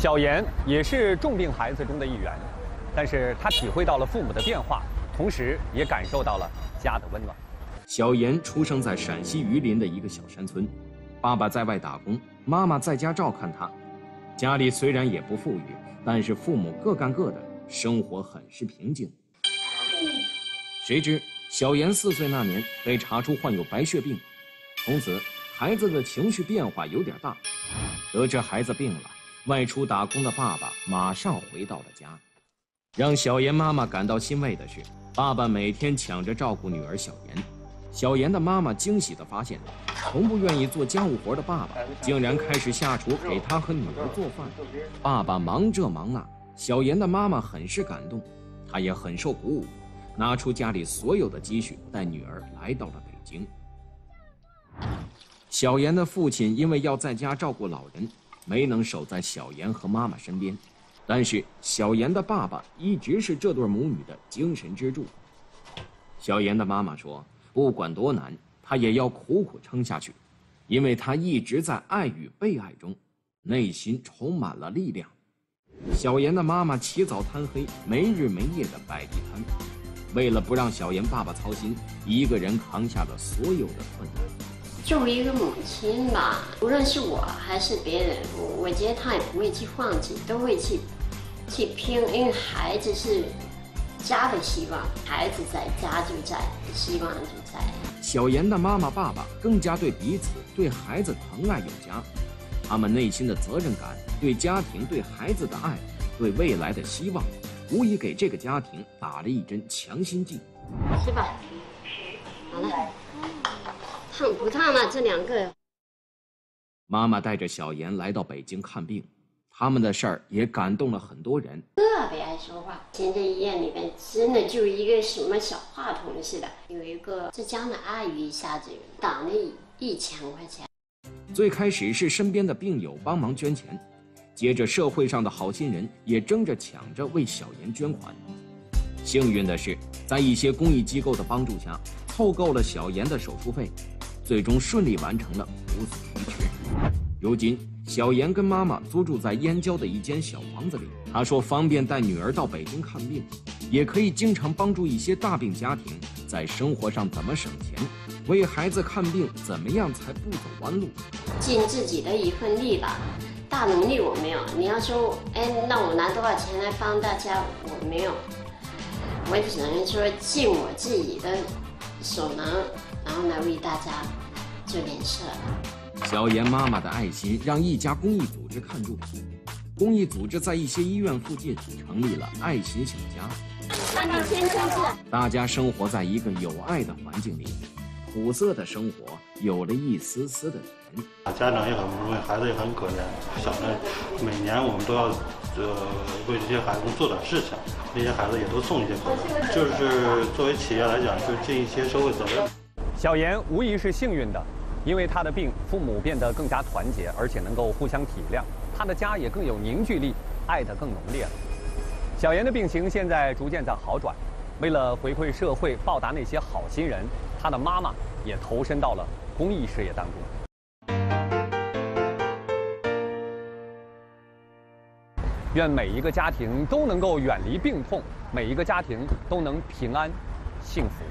小妍也是重病孩子中的一员，但是她体会到了父母的变化，同时也感受到了家的温暖。小妍出生在陕西榆林的一个小山村，爸爸在外打工，妈妈在家照看她。家里虽然也不富裕，但是父母各干各的，生活很是平静。谁知小妍4岁那年被查出患有白血病，从此孩子的情绪变化有点大。得知孩子病了，外出打工的爸爸马上回到了家。让小妍妈妈感到欣慰的是，爸爸每天抢着照顾女儿小妍。小妍的妈妈惊喜地发现，从不愿意做家务活的爸爸竟然开始下厨给她和女儿做饭。爸爸忙这忙那，小妍的妈妈很是感动，她也很受鼓舞，拿出家里所有的积蓄带女儿来到了北京。小妍的父亲因为要在家照顾老人，没能守在小妍和妈妈身边，但是小妍的爸爸一直是这对母女的精神支柱。小妍的妈妈说，不管多难，她也要苦苦撑下去，因为她一直在爱与被爱中，内心充满了力量。小妍的妈妈起早贪黑，没日没夜的摆地摊，为了不让小妍爸爸操心，一个人扛下了所有的困难。作为一个母亲吧，无论是我还是别人，我觉得她也不会去放弃，都会去拼，因为孩子是家的希望，孩子在，家就在，希望就在。小妍的妈妈、爸爸更加对彼此、对孩子疼爱有加，他们内心的责任感、对家庭、对孩子的爱、对未来的希望，无疑给这个家庭打了一针强心剂。吃吧，好了。烫不烫啊？这两个。妈妈带着小妍来到北京看病，他们的事儿也感动了很多人。特别爱说话，现在医院里面真的就一个什么小话筒似的。有一个浙江的阿姨一下子挡了1000块钱。最开始是身边的病友帮忙捐钱，接着社会上的好心人也争着抢着为小妍捐款。幸运的是，在一些公益机构的帮助下，凑够了小妍的手术费。最终顺利完成了骨髓移植。如今，小妍跟妈妈租住在燕郊的一间小房子里。她说，方便带女儿到北京看病，也可以经常帮助一些大病家庭，在生活上怎么省钱，为孩子看病怎么样才不走弯路，尽自己的一份力吧。大能力我没有，你要说，那我拿多少钱来帮大家，我没有，我只能说尽我自己的所能，然后来为大家。这件事，小妍妈妈的爱心让一家公益组织看中，公益组织在一些医院附近成立了爱心小家。那你先生是？大家生活在一个有爱的环境里，苦涩的生活有了一丝丝的甜。家长也很不容易，孩子也很可怜。想着每年我们都要为这些孩子做点事情，这些孩子也都送一些口罩，就是作为企业来讲，就尽一些社会责任。小妍无疑是幸运的。因为他的病，父母变得更加团结，而且能够互相体谅，他的家也更有凝聚力，爱得更浓烈了。小妍的病情现在逐渐在好转，为了回馈社会，报答那些好心人，她的妈妈也投身到了公益事业当中。愿每一个家庭都能够远离病痛，每一个家庭都能平安幸福。